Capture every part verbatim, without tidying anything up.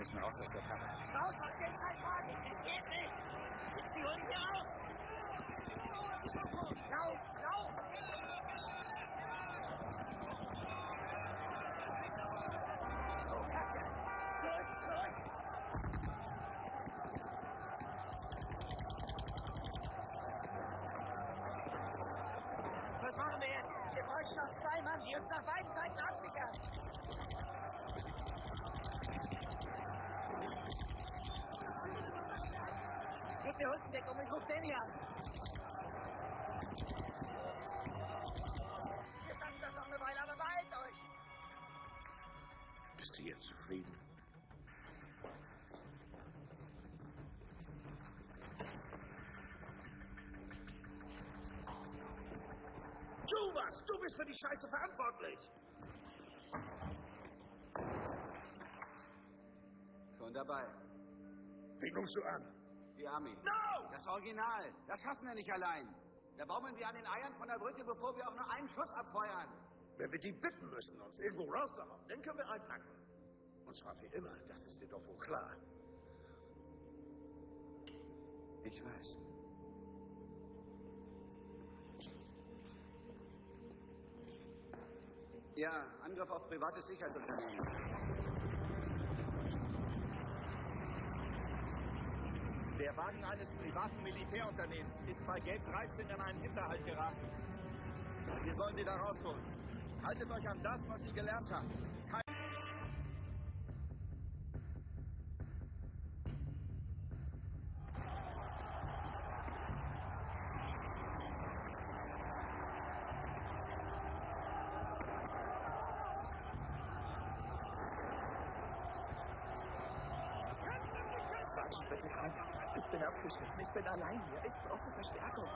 müssen raus aus der Karre. Raus aus dem Kaitan! Das geht nicht! Sie holen hier auf! Lauf! Lauf! Oh, Kacke! Zurück! Zurück! Was machen wir jetzt? Wir bräuchten noch zwei Mann, die uns nach beiden Seiten absichern! Der Hüttendeck um den Hussein an. Wir schaffen das noch eine Weile, aber beeilt euch! Bist du jetzt zufrieden? Du was! Du bist für die Scheiße verantwortlich! Schon dabei. Wie kommst du an? Die Army. No! Das Original. Das schaffen wir nicht allein. Da baumeln wir an den Eiern von der Brücke, bevor wir auch nur einen Schuss abfeuern. Wenn wir die bitten müssen, uns irgendwo rauszuhauen, dann können wir einpacken. Und zwar wie immer, das ist dir doch wohl klar. Ich weiß. Ja, Angriff auf privates Sicherheitsunternehmen. Der Wagen eines privaten Militärunternehmens ist bei Gate dreizehn in einen Hinterhalt geraten. Wir sollen sie da rausholen. Haltet euch an das, was ihr gelernt habt. Kein Ich bin allein hier. Ich brauche Verstärkung.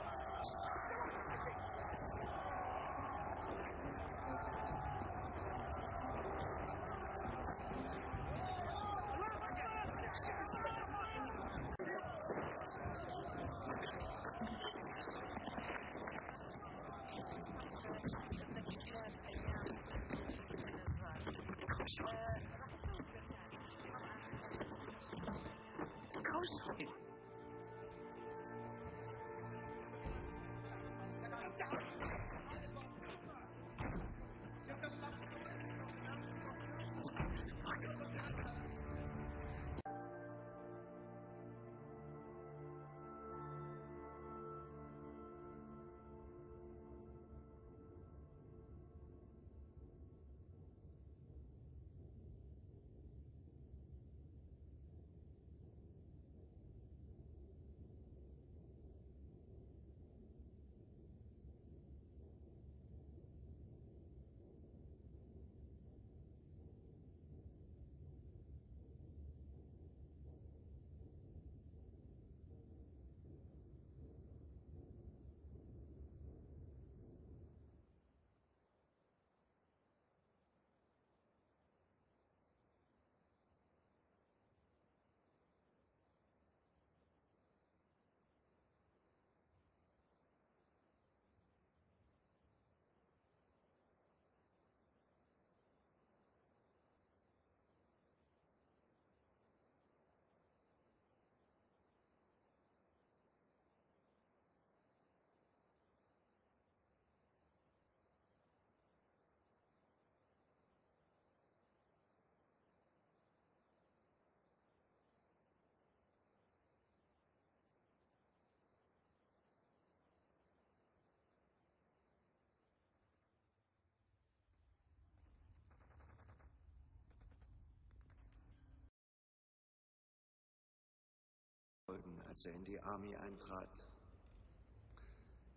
Als er in die Army eintrat.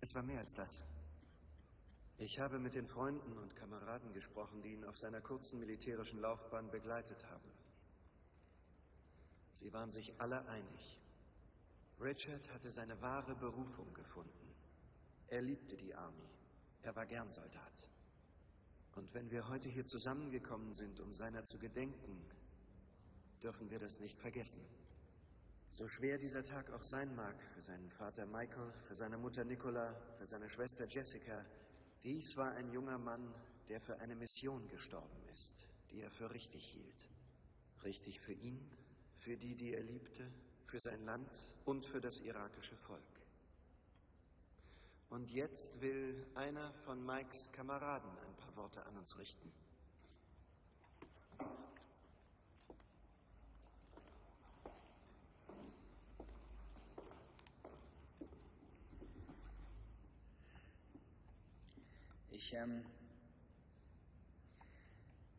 Es war mehr als das. Ich habe mit den Freunden und Kameraden gesprochen, die ihn auf seiner kurzen militärischen Laufbahn begleitet haben. Sie waren sich alle einig. Richard hatte seine wahre Berufung gefunden. Er liebte die Army. Er war gern Soldat. Und wenn wir heute hier zusammengekommen sind, um seiner zu gedenken, dürfen wir das nicht vergessen. So schwer dieser Tag auch sein mag, für seinen Vater Michael, für seine Mutter Nicola, für seine Schwester Jessica, dies war ein junger Mann, der für eine Mission gestorben ist, die er für richtig hielt. Richtig für ihn, für die, die er liebte, für sein Land und für das irakische Volk. Und jetzt will einer von Mikes Kameraden ein paar Worte an uns richten. Ich, ähm,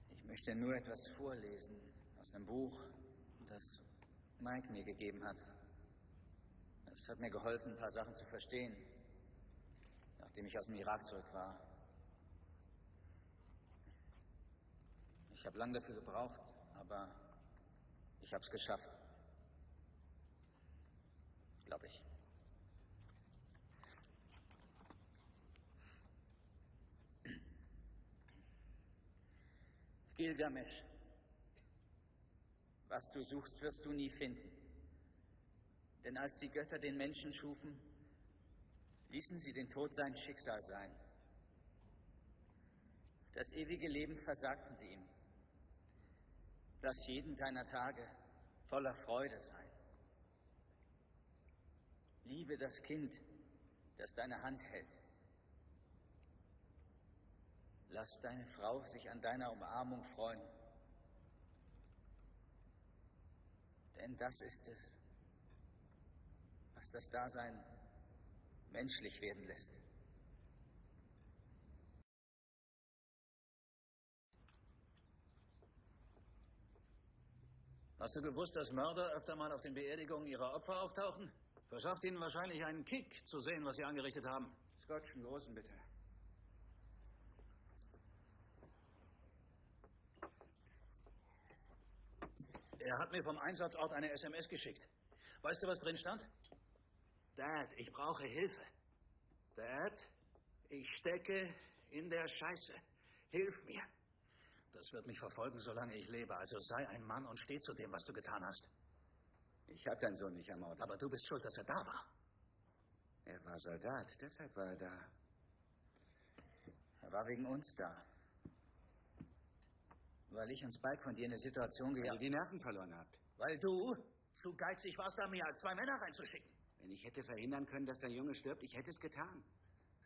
ich möchte nur etwas vorlesen aus einem Buch, das Mike mir gegeben hat. Es hat mir geholfen, ein paar Sachen zu verstehen, nachdem ich aus dem Irak zurück war. Ich habe lange dafür gebraucht, aber ich habe es geschafft. Glaube ich. Gilgamesch, was du suchst, wirst du nie finden. Denn als die Götter den Menschen schufen, ließen sie den Tod sein Schicksal sein. Das ewige Leben versagten sie ihm. Lass jeden deiner Tage voller Freude sein. Liebe das Kind, das deine Hand hält. Lass deine Frau sich an deiner Umarmung freuen. Denn das ist es, was das Dasein menschlich werden lässt. Hast du gewusst, dass Mörder öfter mal auf den Beerdigungen ihrer Opfer auftauchen? Verschafft ihnen wahrscheinlich einen Kick, zu sehen, was sie angerichtet haben. Scotch, einen großen bitte. Er hat mir vom Einsatzort eine S M S geschickt. Weißt du, was drin stand? Dad, ich brauche Hilfe. Dad, ich stecke in der Scheiße. Hilf mir. Das wird mich verfolgen, solange ich lebe. Also sei ein Mann und steh zu dem, was du getan hast. Ich habe deinen Sohn nicht ermordet. Aber du bist schuld, dass er da war. Er war Soldat, deshalb war er da. Er war wegen uns da. Weil ich und Spike von dir in eine Situation gegangen bin. Weil ihr die Nerven verloren habt. Weil du zu geizig warst, da mehr als zwei Männer reinzuschicken. Wenn ich hätte verhindern können, dass der Junge stirbt, ich hätte es getan.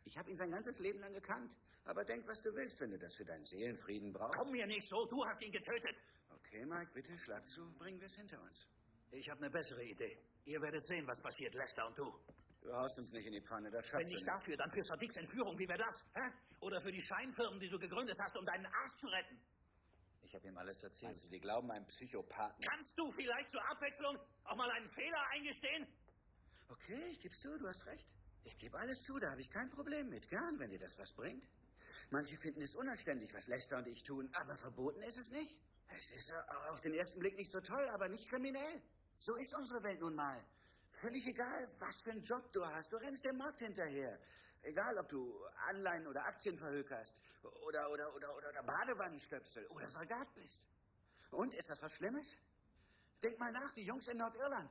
Ich habe ihn sein ganzes Leben lang gekannt. Aber denk, was du willst, wenn du das für deinen Seelenfrieden brauchst. Komm mir nicht so, du hast ihn getötet. Okay, Mike, bitte, schlag zu, bringen wir es hinter uns. Ich habe eine bessere Idee. Ihr werdet sehen, was passiert, Lester und du. Du haust uns nicht in die Pfanne, das schaffst du nicht. Wenn nicht dafür, dann für Sadiks Entführung, wie wäre das? Hä? Oder für die Scheinfirmen, die du gegründet hast, um deinen Arsch zu retten. Ich habe ihm alles erzählt. Also, die glauben einem Psychopathen. Kannst du vielleicht zur Abwechslung auch mal einen Fehler eingestehen? Okay, ich gebe zu, du hast recht. Ich gebe alles zu, da habe ich kein Problem mit. Gern, wenn dir das was bringt. Manche finden es unanständig, was Lester und ich tun, aber verboten ist es nicht. Es ist auf den ersten Blick nicht so toll, aber nicht kriminell. So ist unsere Welt nun mal. Völlig egal, was für einen Job du hast, du rennst dem Markt hinterher. Egal, ob du Anleihen oder Aktien verhökerst oder, oder, oder, oder, oder Badewannenstöpsel oder Soldat bist. Und, ist das was Schlimmes? Denk mal nach, die Jungs in Nordirland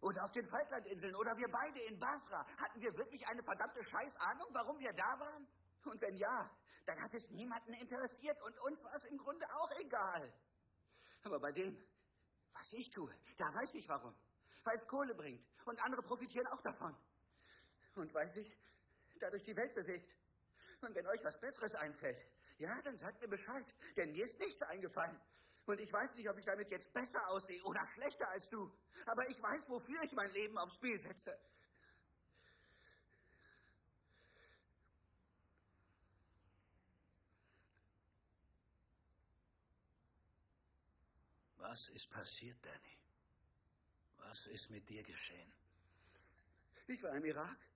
oder auf den Falklandinseln oder wir beide in Basra. Hatten wir wirklich eine verdammte Scheißahnung, warum wir da waren? Und wenn ja, dann hat es niemanden interessiert und uns war es im Grunde auch egal. Aber bei dem, was ich tue, da weiß ich warum. Weil es Kohle bringt und andere profitieren auch davon. Und weil sich dadurch die Welt bewegt. Und wenn euch was Besseres einfällt, ja, dann sagt mir Bescheid, denn mir ist nichts eingefallen. Und ich weiß nicht, ob ich damit jetzt besser aussehe oder schlechter als du. Aber ich weiß, wofür ich mein Leben aufs Spiel setze. Was ist passiert, Danny? Was ist mit dir geschehen? Ich war im Irak.